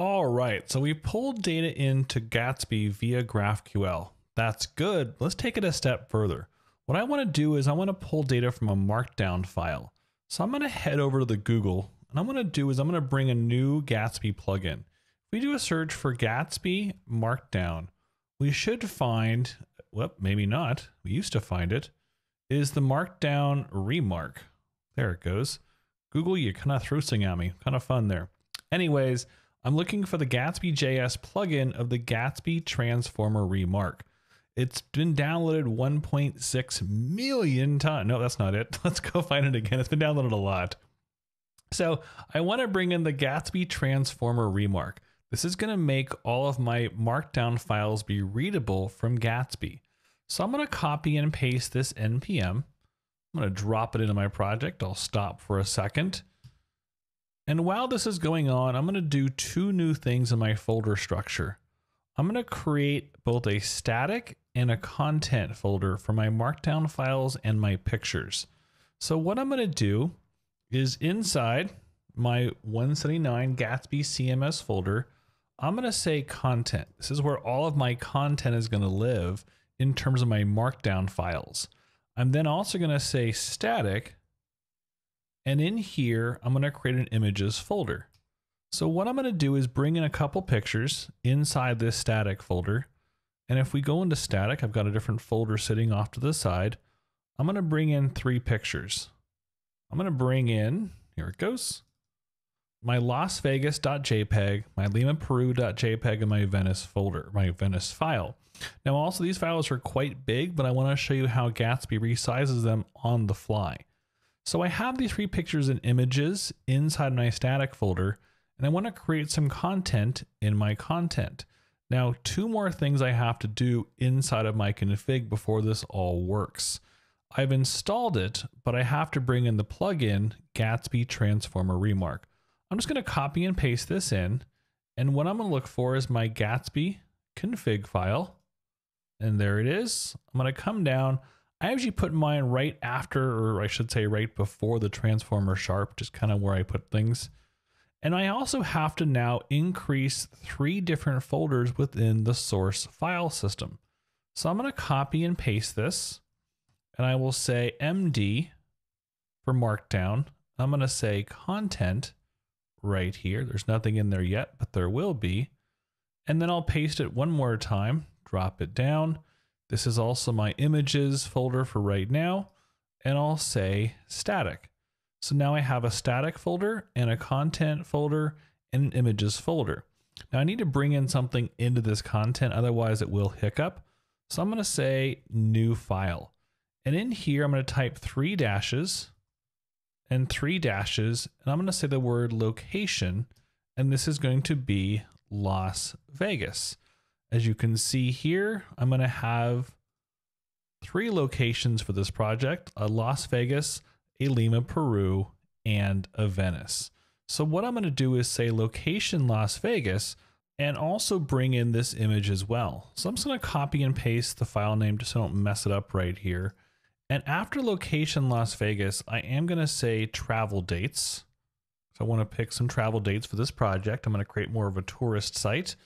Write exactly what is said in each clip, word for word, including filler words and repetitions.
All right, so we pulled data into Gatsby via GraphQL. That's good. Let's take it a step further. What I want to do is I want to pull data from a markdown file. So I'm going to head over to the Google, and I'm going to do is I'm going to bring a new Gatsby plugin. If we do a search for Gatsby markdown, we should find, well, maybe not, we used to find it, is the markdown remark. There it goes. Google, you're kind of thrusting at me. Kind of fun there. Anyways, I'm looking for the Gatsby J S plugin of the Gatsby Transformer Remark. It's been downloaded one point six million times. No, that's not it. Let's go find it again. It's been downloaded a lot. So I want to bring in the Gatsby Transformer Remark. This is going to make all of my markdown files be readable from Gatsby. So I'm going to copy and paste this N P M. I'm going to drop it into my project. I'll stop for a second. And while this is going on, I'm going to do two new things in my folder structure. I'm going to create both a static and a content folder for my markdown files and my pictures. So what I'm going to do is inside my one seventy-nine Gatsby C M S folder, I'm going to say content. This is where all of my content is going to live in terms of my markdown files. I'm then also going to say static, and in here, I'm going to create an images folder. So what I'm going to do is bring in a couple pictures inside this static folder. And if we go into static, I've got a different folder sitting off to the side. I'm going to bring in three pictures. I'm going to bring in, here it goes, my Las Vegas dot J P G, my Lima Peru dot J P G, and my Venice folder, my Venice file. Now also these files are quite big, but I want to show you how Gatsby resizes them on the fly. So I have these three pictures and images inside my static folder, and I want to create some content in my content. Now, two more things I have to do inside of my config before this all works. I've installed it, but I have to bring in the plugin Gatsby Transformer Remark. I'm just going to copy and paste this in. And what I'm going to look for is my Gatsby config file. And there it is. I'm going to come down. I actually put mine right after, or I should say right before the Transformer Sharp, just kind of where I put things. And I also have to now increase three different folders within the source file system. So I'm going to copy and paste this, and I will say M D for markdown. I'm going to say content right here. There's nothing in there yet, but there will be. And then I'll paste it one more time, drop it down. This is also my images folder for right now, and I'll say static. So now I have a static folder and a content folder and an images folder. Now I need to bring in something into this content, otherwise it will hiccup. So I'm going to say new file. And in here, I'm going to type three dashes and three dashes, and I'm going to say the word location, and this is going to be Las Vegas. As you can see here, I'm going to have three locations for this project, a Las Vegas, a Lima, Peru, and a Venice. So what I'm going to do is say location Las Vegas and also bring in this image as well. So I'm just going to copy and paste the file name just so I don't mess it up right here. And after location Las Vegas, I am going to say travel dates. So I want to pick some travel dates for this project. I'm going to create more of a tourist site.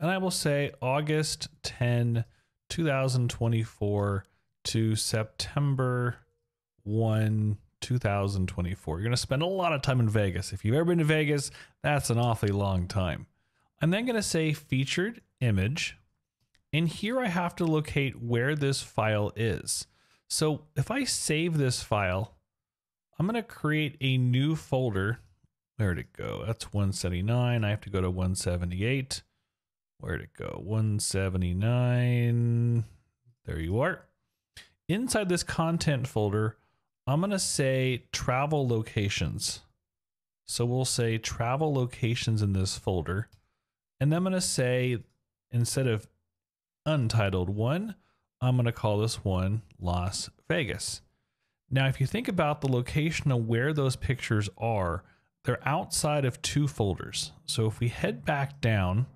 And I will say August tenth, two thousand twenty-four to September first, two thousand twenty-four. You're going to spend a lot of time in Vegas. If you've ever been to Vegas, that's an awfully long time. I'm then going to say featured image. And here I have to locate where this file is. So if I save this file, I'm going to create a new folder. Where'd it go? That's one seventy-nine. I have to go to one seventy-eight. Where'd it go? one seventy-nine. There you are. Inside this content folder, I'm going to say travel locations. So we'll say travel locations in this folder. And I'm going to say, instead of untitled one, I'm going to call this one Las Vegas. Now, if you think about the location of where those pictures are, they're outside of two folders. So if we head back down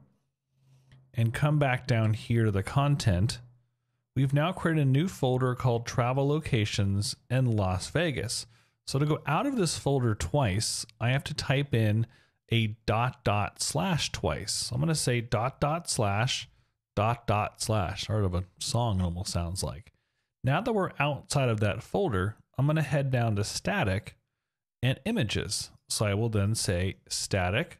and come back down here to the content, we've now created a new folder called Travel Locations and Las Vegas. So to go out of this folder twice, I have to type in a dot dot slash twice. So I'm going to say dot dot slash dot dot slash. Sort of a song it almost sounds like. Now that we're outside of that folder, I'm going to head down to static and images. So I will then say static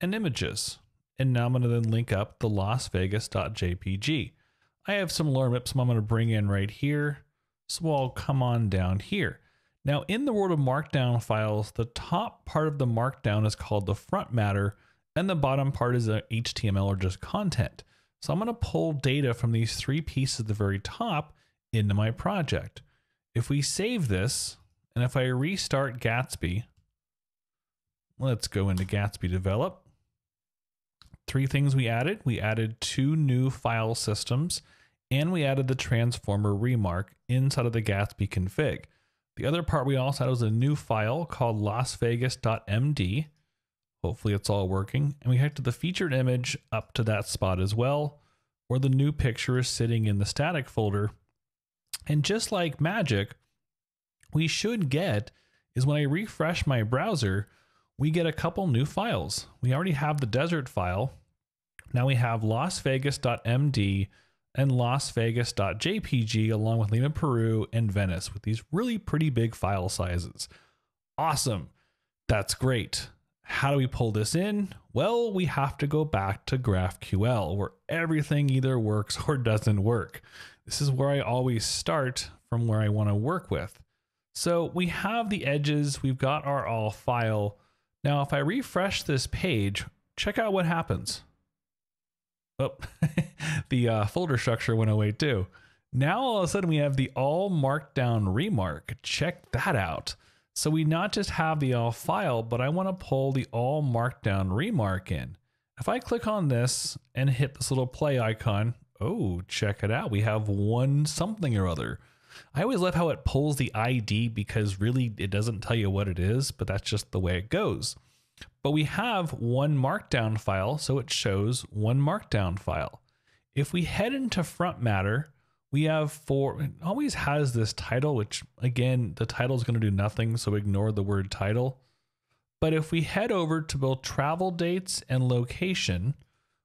and images. And now I'm going to then link up the Las Vegas dot J P G. I have some lorem ipsum I'm going to bring in right here. So I'll come on down here. Now in the world of markdown files, the top part of the markdown is called the front matter and the bottom part is the H T M L or just content. So I'm going to pull data from these three pieces at the very top into my project. If we save this and if I restart Gatsby, let's go into Gatsby develop. Three things we added. We added two new file systems and we added the Transformer Remark inside of the Gatsby config. The other part we also had was a new file called Las Vegas dot M D. Hopefully it's all working. And we hooked the featured image up to that spot as well, where the new picture is sitting in the static folder. And just like magic, we should get is when I refresh my browser, we get a couple new files. We already have the desert file. Now we have Las Vegas dot M D and Las Vegas dot J P G along with Lima Peru and Venice with these really pretty big file sizes. Awesome. That's great. How do we pull this in? Well, we have to go back to GraphQL where everything either works or doesn't work. This is where I always start from where I want to work with. So we have the edges, we've got our all file. Now, if I refresh this page, check out what happens. Oh, the uh, folder structure went away too. Now, all of a sudden we have the all markdown remark. Check that out. So we not just have the all file, but I want to pull the all markdown remark in. If I click on this and hit this little play icon, oh, check it out. We have one something or other. I always love how it pulls the I D because really it doesn't tell you what it is, but that's just the way it goes. But we have one markdown file, so it shows one markdown file. If we head into front matter, we have four, it always has this title, which again, the title is going to do nothing, so ignore the word title. But if we head over to both travel dates and location,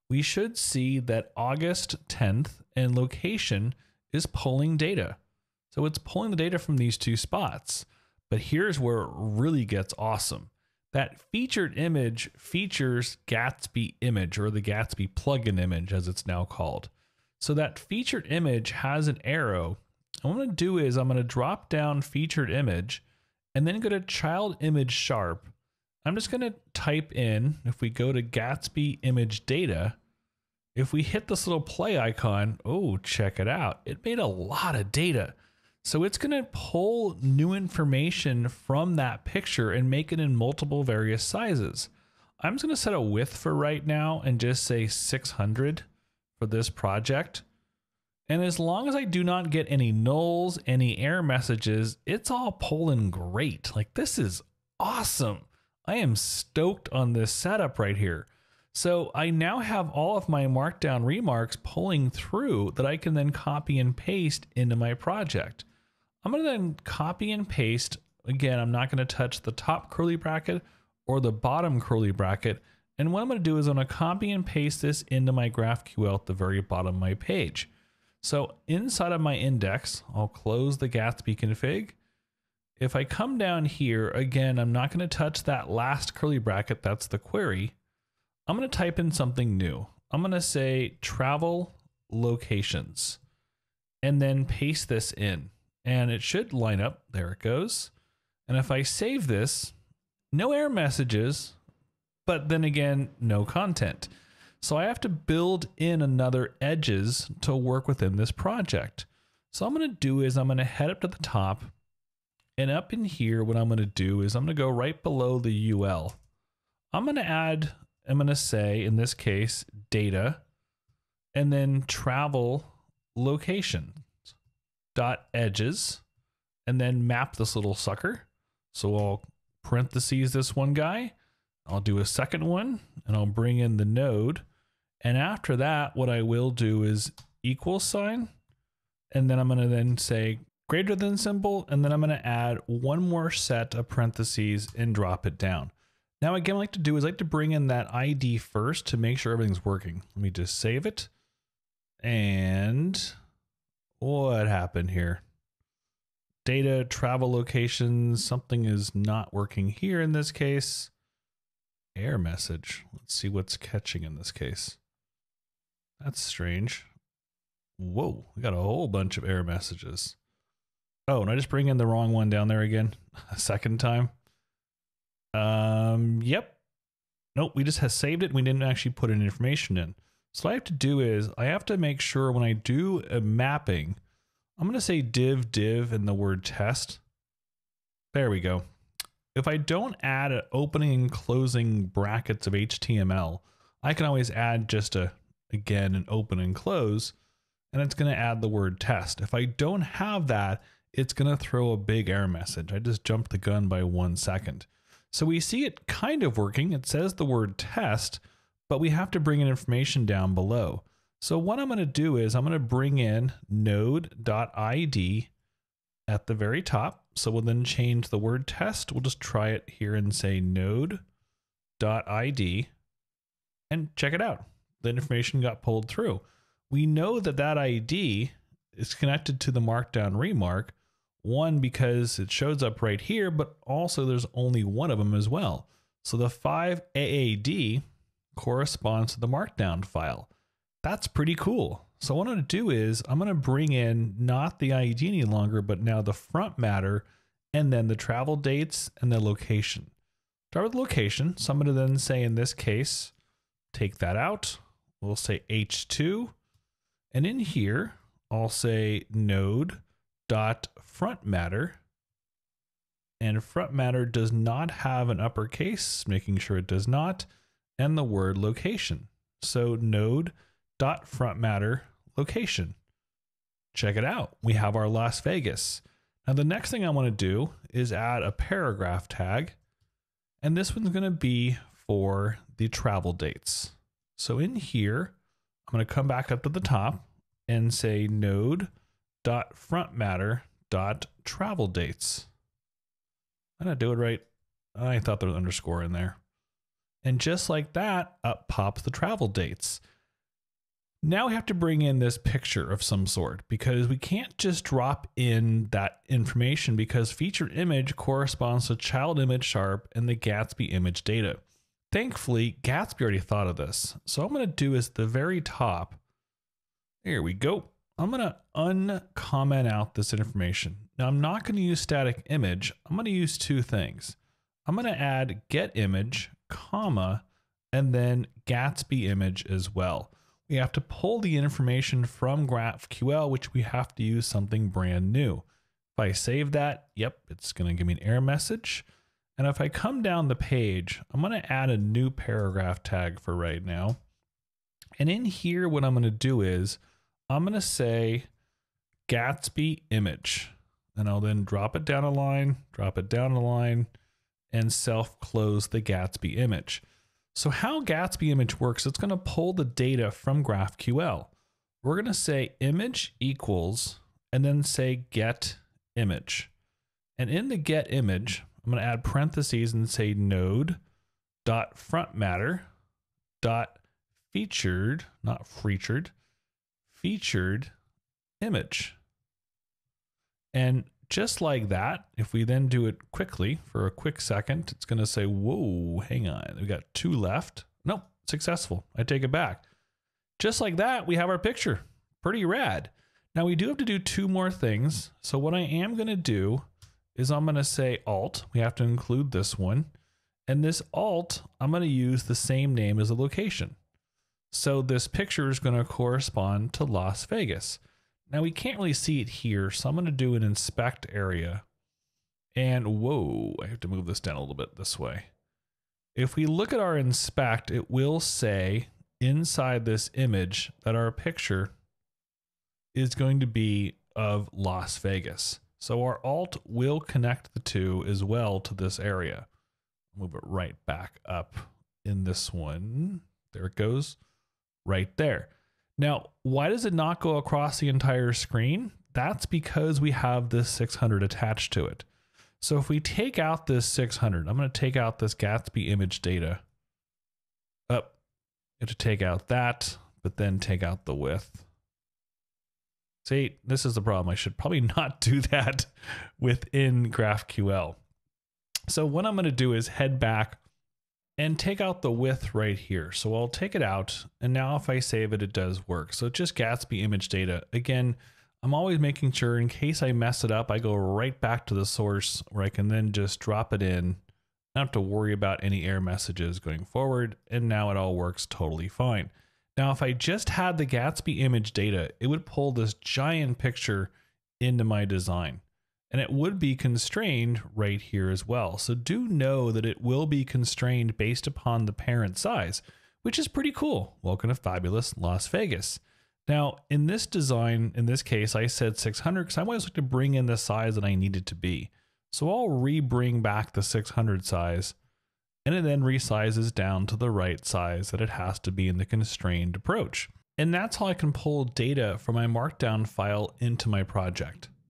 we should see that August tenth and location is pulling data. So it's pulling the data from these two spots, but here's where it really gets awesome. That featured image features Gatsby image or the Gatsby plugin image as it's now called. So that featured image has an arrow. What I'm gonna do is I'm gonna drop down featured image and then go to child image sharp. I'm just gonna type in, if we go to Gatsby image data, if we hit this little play icon, oh, check it out. It made a lot of data. So it's going to pull new information from that picture and make it in multiple various sizes. I'm just going to set a width for right now and just say six hundred for this project. And as long as I do not get any nulls, any error messages, it's all pulling great. Like this is awesome. I am stoked on this setup right here. So I now have all of my markdown remarks pulling through that I can then copy and paste into my project. I'm going to then copy and paste. Again, I'm not going to touch the top curly bracket or the bottom curly bracket. And what I'm going to do is I'm going to copy and paste this into my GraphQL at the very bottom of my page. So inside of my index, I'll close the Gatsby config. If I come down here, again, I'm not going to touch that last curly bracket. That's the query. I'm going to type in something new. I'm going to say travel locations and then paste this in. And it should line up. There it goes. And if I save this, no error messages, but then again, no content. So I have to build in another edges to work within this project. So I'm going to do is I'm going to head up to the top and up in here. What I'm going to do is I'm going to go right below the U L. I'm going to add, I'm going to say in this case, data and then travel location. Dot edges and then map this little sucker. So I'll parentheses this one guy. I'll do a second one and I'll bring in the node. And after that, what I will do is equal sign. And then I'm going to then say greater than symbol. And then I'm going to add one more set of parentheses and drop it down. Now again, what I like to do is I like to bring in that I D first to make sure everything's working. Let me just save it. And what happened here? Data, travel locations, something is not working here in this case. Error message. Let's see what's catching in this case. That's strange. Whoa, we got a whole bunch of error messages. Oh, and I just bring in the wrong one down there again a second time. Um, yep. Nope, we just have saved it. And we didn't actually put any information in. So what I have to do is I have to make sure when I do a mapping, I'm going to say div div and the word test. There we go. If I don't add an opening and closing brackets of H T M L, I can always add just a, again, an open and close, and it's going to add the word test. If I don't have that, it's going to throw a big error message. I just jumped the gun by one second. So we see it kind of working. It says the word test, but we have to bring in information down below. So what I'm going to do is I'm going to bring in node.id at the very top. So we'll then change the word test. We'll just try it here and say node.id and check it out. The information got pulled through. We know that that I D is connected to the markdown remark, one because it shows up right here, but also there's only one of them as well. So the five A A D corresponds to the markdown file. That's pretty cool. So what I'm going to do is I'm going to bring in not the I D any longer, but now the front matter and then the travel dates and the location. Start with location. So I'm going to then say in this case, take that out. We'll say H two. And in here, I'll say node.frontMatter. And frontMatter does not have an uppercase, making sure it does not, and the word location. So node.frontMatter location. Check it out. We have our Las Vegas. Now the next thing I want to do is add a paragraph tag. And this one's going to be for the travel dates. So in here, I'm going to come back up to the top and say node.frontMatter.travel dates. Did I do it right? I thought there was an underscore in there. And just like that, up pops the travel dates. Now we have to bring in this picture of some sort because we can't just drop in that information because featured image corresponds to child image sharp and the Gatsby image data. Thankfully, Gatsby already thought of this. So what I'm going to do is the very top. Here we go. I'm going to uncomment out this information. Now I'm not going to use static image. I'm going to use two things. I'm going to add get image, comma, and then Gatsby image as well. We have to pull the information from GraphQL, which we have to use something brand new. If I save that, yep, it's going to give me an error message. And if I come down the page, I'm going to add a new paragraph tag for right now. And in here, what I'm going to do is I'm going to say Gatsby image, and I'll then drop it down a line, drop it down a line, and self-close the Gatsby image. So how Gatsby image works, it's going to pull the data from GraphQL. We're going to say image equals, and then say get image. And in the get image, I'm going to add parentheses and say node.frontMatter.featured, not featured, featured image. And just like that, if we then do it quickly for a quick second, it's going to say, whoa, hang on. We got two left. Nope, successful. I take it back. Just like that, we have our picture. Pretty rad. Now we do have to do two more things. So what I am going to do is I'm going to say alt. We have to include this one. And this alt, I'm going to use the same name as the location. So this picture is going to correspond to Las Vegas. Now we can't really see it here, so I'm going to do an inspect area. And whoa, I have to move this down a little bit this way. If we look at our inspect, it will say inside this image that our picture is going to be of Las Vegas. So our alt will connect the two as well to this area. Move it right back up in this one. There it goes, right there. Now, why does it not go across the entire screen? That's because we have this six hundred attached to it. So if we take out this six hundred, I'm going to take out this Gatsby image data. Up, oh, to take out that, but then take out the width. See, this is the problem. I should probably not do that within GraphQL. So what I'm going to do is head back and take out the width right here. So I'll take it out. And now if I save it, it does work. So just Gatsby image data. Again, I'm always making sure in case I mess it up, I go right back to the source where I can then just drop it in. I don't have to worry about any error messages going forward. And now it all works totally fine. Now, if I just had the Gatsby image data, it would pull this giant picture into my design. And it would be constrained right here as well. So do know that it will be constrained based upon the parent size, which is pretty cool. Welcome to fabulous Las Vegas. Now in this design, in this case, I said six hundred because I always like to bring in the size that I need it to be. So I'll re-bring back the six hundred size, and it then resizes down to the right size that it has to be in the constrained approach. And that's how I can pull data from my markdown file into my project.